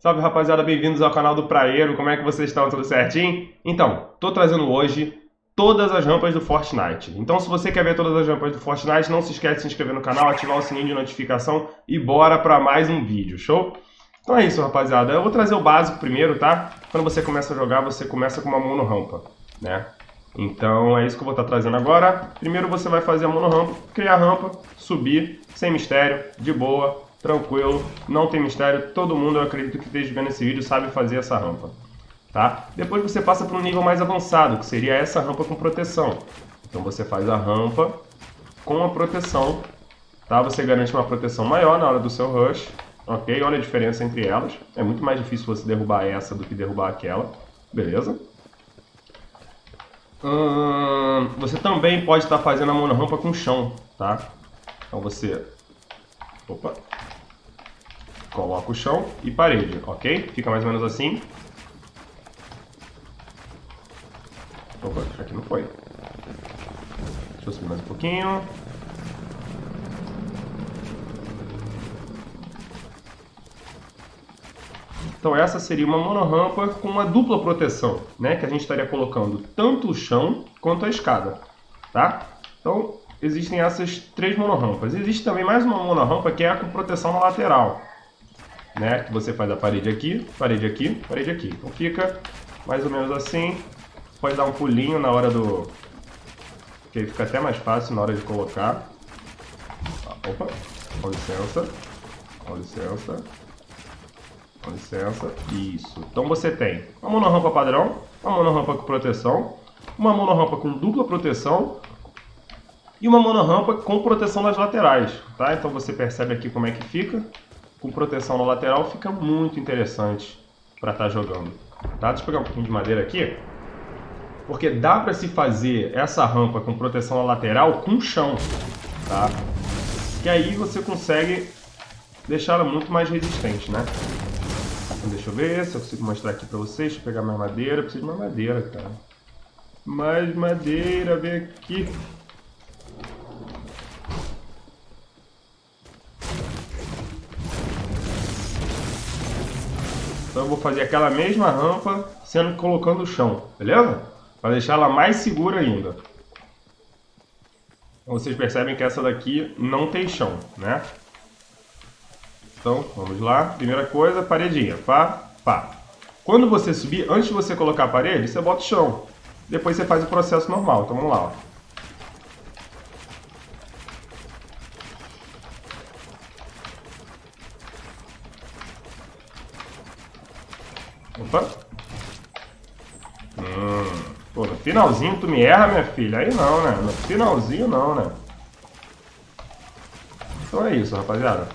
Salve rapaziada, bem-vindos ao canal do Praeiro, como é que vocês estão? Tudo certinho? Então, tô trazendo hoje todas as rampas do Fortnite. Então se você quer ver todas as rampas do Fortnite, não se esquece de se inscrever no canal, ativar o sininho de notificação e bora pra mais um vídeo, show? Então é isso rapaziada, eu vou trazer o básico primeiro, tá? Quando você começa a jogar, você começa com uma mono rampa, né? Então é isso que eu vou estar trazendo agora. Primeiro você vai fazer a mono rampa, criar a rampa, subir, sem mistério, de boa, tranquilo, não tem mistério, todo mundo, eu acredito que esteja vendo esse vídeo, sabe fazer essa rampa, tá? Depois você passa para um nível mais avançado, que seria essa rampa com proteção. Então você faz a rampa com a proteção, tá? Você garante uma proteção maior na hora do seu rush, ok? Olha a diferença entre elas, é muito mais difícil você derrubar essa do que derrubar aquela, beleza? Você também pode estar fazendo a monorampa com chão, tá? Então você... Opa! Coloca o chão e parede, ok? Fica mais ou menos assim. Opa, aqui não foi. Deixa eu subir mais um pouquinho. Então essa seria uma monorampa com uma dupla proteção, né? Que a gente estaria colocando tanto o chão quanto a escada, tá? Então existem essas três monorampas. Existe também mais uma monorampa que é a com proteção na lateral, né? Que você faz a parede aqui, parede aqui, parede aqui. Então fica mais ou menos assim. Pode dar um pulinho na hora do... que aí fica até mais fácil na hora de colocar. Opa, com licença, com licença, com licença. Isso. Então você tem uma monorampa padrão, uma monorampa com proteção, uma monorampa com dupla proteção e uma monorampa com proteção das laterais, tá? Então você percebe aqui como é que fica. Com proteção na lateral fica muito interessante para estar jogando, tá? Deixa eu pegar um pouquinho de madeira aqui, porque dá para se fazer essa rampa com proteção na lateral com chão, tá? Que aí você consegue deixar ela muito mais resistente, né? Então, deixa eu ver se eu consigo mostrar aqui para vocês. Deixa eu pegar mais madeira, eu preciso de mais madeira, cara. Mais madeira, vem aqui. Então eu vou fazer aquela mesma rampa, sendo que colocando o chão, beleza? Para deixar ela mais segura ainda. Vocês percebem que essa daqui não tem chão, né? Então, vamos lá. Primeira coisa, paredinha. Pá, pá. Quando você subir, antes de você colocar a parede, você bota o chão. Depois você faz o processo normal. Então vamos lá, ó. Opa. Pô, no finalzinho tu me erra, minha filha. Aí não, né? No finalzinho não, né? Então é isso, rapaziada.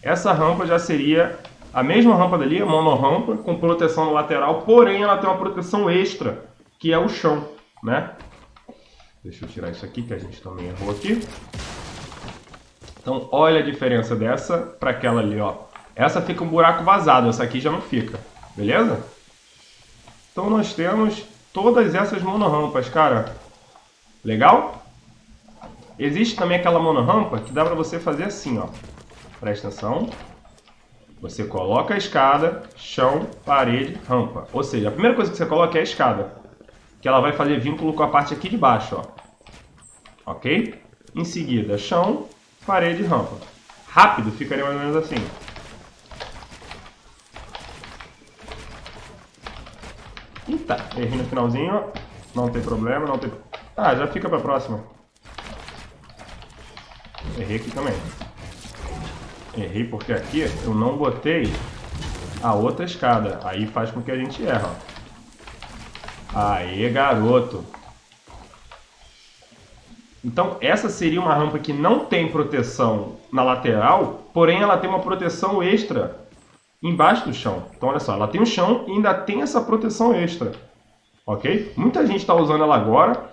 Essa rampa já seria a mesma rampa dali, a monorampa, com proteção lateral, porém ela tem uma proteção extra, que é o chão, né? Deixa eu tirar isso aqui, que a gente também errou aqui. Então olha a diferença dessa para aquela ali, ó. Essa fica um buraco vazado, essa aqui já não fica. Beleza? Então nós temos todas essas monorampas, cara. Legal? Existe também aquela monorampa que dá pra você fazer assim, ó. Presta atenção. Você coloca a escada, chão, parede, rampa. Ou seja, a primeira coisa que você coloca é a escada, que ela vai fazer vínculo com a parte aqui de baixo, ó. Ok? Em seguida, chão, parede, rampa. Rápido, ficaria mais ou menos assim. Eita, errei no finalzinho, não tem problema, não tem... Ah, já fica pra próxima. Errei aqui também. Errei porque aqui eu não botei a outra escada, aí faz com que a gente erra. Aê, garoto! Então essa seria uma rampa que não tem proteção na lateral, porém ela tem uma proteção extra embaixo do chão. Então olha só, ela tem o chão e ainda tem essa proteção extra, ok? Muita gente está usando ela agora,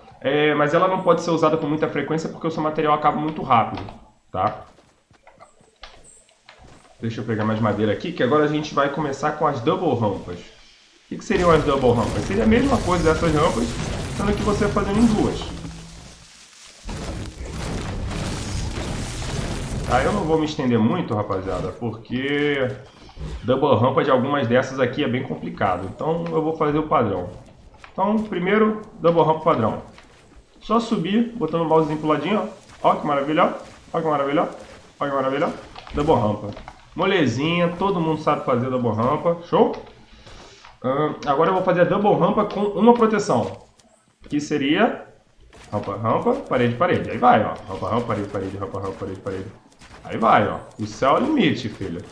mas ela não pode ser usada com muita frequência porque o seu material acaba muito rápido, tá? Deixa eu pegar mais madeira aqui, que agora a gente vai começar com as double rampas. O que seriam as double rampas? Seria a mesma coisa dessas rampas, sendo que você fazendo em duas. Tá, eu não vou me estender muito, rapaziada, porque double rampa de algumas dessas aqui é bem complicado. Então eu vou fazer o padrão. Então primeiro, double rampa padrão. Só subir, botando o mousezinho pro ladinho, ó. Ó que maravilha, ó que maravilha, ó que maravilha. Double rampa. Molezinha, todo mundo sabe fazer double rampa, show? Agora eu vou fazer a double rampa com uma proteção, que seria rampa, rampa, parede, parede. Aí vai, ó. Rampa, rampa, parede, parede, rampa, rampa, parede, parede. Aí vai, ó. O céu é o limite, filho.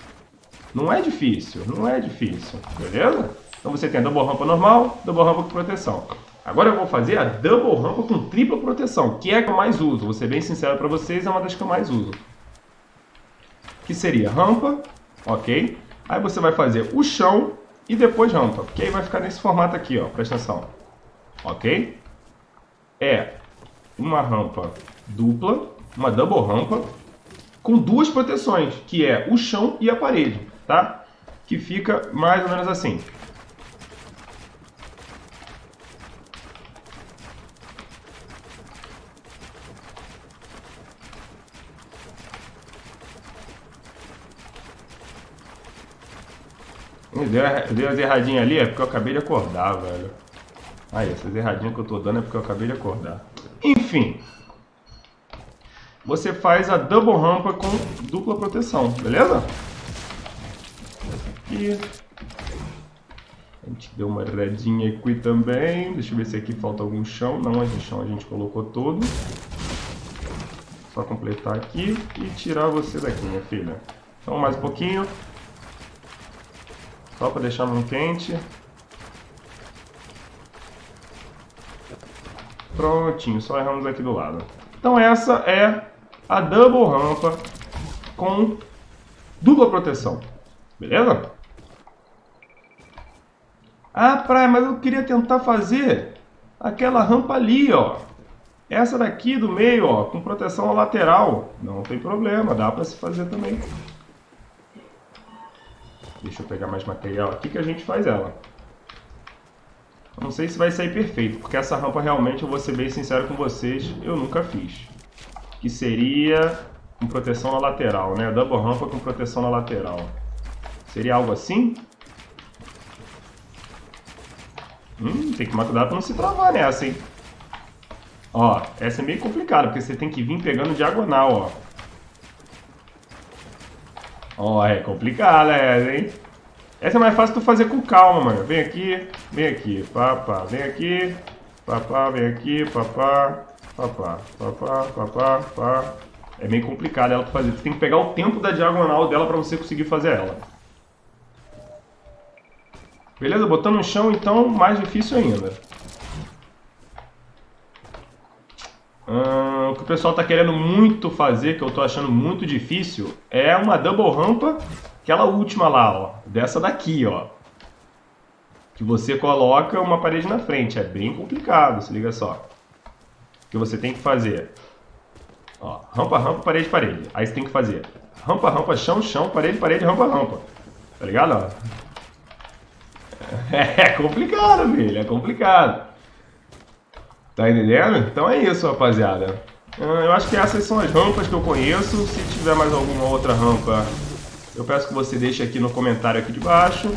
Não é difícil, não é difícil, beleza? Então você tem a double rampa normal, double rampa com proteção. Agora eu vou fazer a double rampa com tripla proteção, que é a que eu mais uso. Vou ser bem sincero para vocês, é uma das que eu mais uso. Que seria rampa, ok? Aí você vai fazer o chão e depois rampa, porque aí vai ficar nesse formato aqui, ó. Presta atenção, ok? É uma rampa dupla, uma double rampa, com duas proteções, que é o chão e a parede, tá? Que fica mais ou menos assim. Deu as erradinhas ali, é porque eu acabei de acordar, velho. Aí, essas erradinhas que eu tô dando é porque eu acabei de acordar. Enfim, você faz a double rampa com dupla proteção, beleza? Aqui. A gente deu uma redinha aqui também. Deixa eu ver se aqui falta algum chão. Não, de chão a gente colocou todo. Só completar aqui e tirar você daqui, minha filha. Então, mais um pouquinho. Só para deixar muito quente. Prontinho, só erramos aqui do lado. Então essa é a double rampa com dupla proteção, beleza? Ah, praia, mas eu queria tentar fazer aquela rampa ali, ó. Essa daqui do meio, ó, com proteção lateral. Não tem problema, dá para se fazer também. Deixa eu pegar mais material aqui que a gente faz ela. Não sei se vai sair perfeito, porque essa rampa realmente, eu vou ser bem sincero com vocês, eu nunca fiz. Que seria com proteção na lateral, né? Double rampa com proteção na lateral. Seria algo assim? Tem que tomar cuidado para não se travar nessa, hein? Ó, essa é meio complicada, porque você tem que vir pegando diagonal, ó. Ó, é complicada essa, hein? Essa é mais fácil tu fazer com calma, mano. Vem aqui, papá, vem aqui, papá, vem aqui, papá, papá, papá, papá, papá. É meio complicado ela fazer. Tu tem que pegar o tempo da diagonal dela pra você conseguir fazer ela. Beleza? Botando no chão, então, mais difícil ainda. O que o pessoal tá querendo muito fazer, que eu tô achando muito difícil, é uma double rampa, aquela última lá, ó, dessa daqui, ó, que você coloca uma parede na frente. É bem complicado, se liga só, que você tem que fazer, ó, rampa, rampa, parede, parede. Aí você tem que fazer rampa, rampa, chão, chão, parede, parede, rampa, rampa, tá ligado? É complicado, filho, é complicado. Tá entendendo? Então é isso, rapaziada. Eu acho que essas são as rampas que eu conheço. Se tiver mais alguma outra rampa, eu peço que você deixe aqui no comentário aqui de baixo.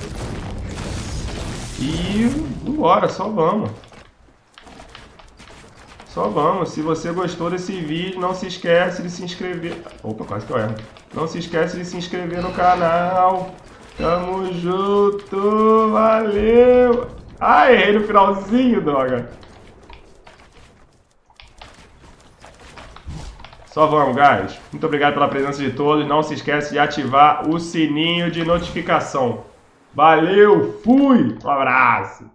E bora, só vamos. Só vamos. Se você gostou desse vídeo, não se esquece de se inscrever. Opa, quase que eu erro. Não se esquece de se inscrever no canal. Tamo junto, valeu. Ah, errei no finalzinho, droga. Só vamos, guys. Muito obrigado pela presença de todos. Não se esquece de ativar o sininho de notificação. Valeu, fui! Um abraço!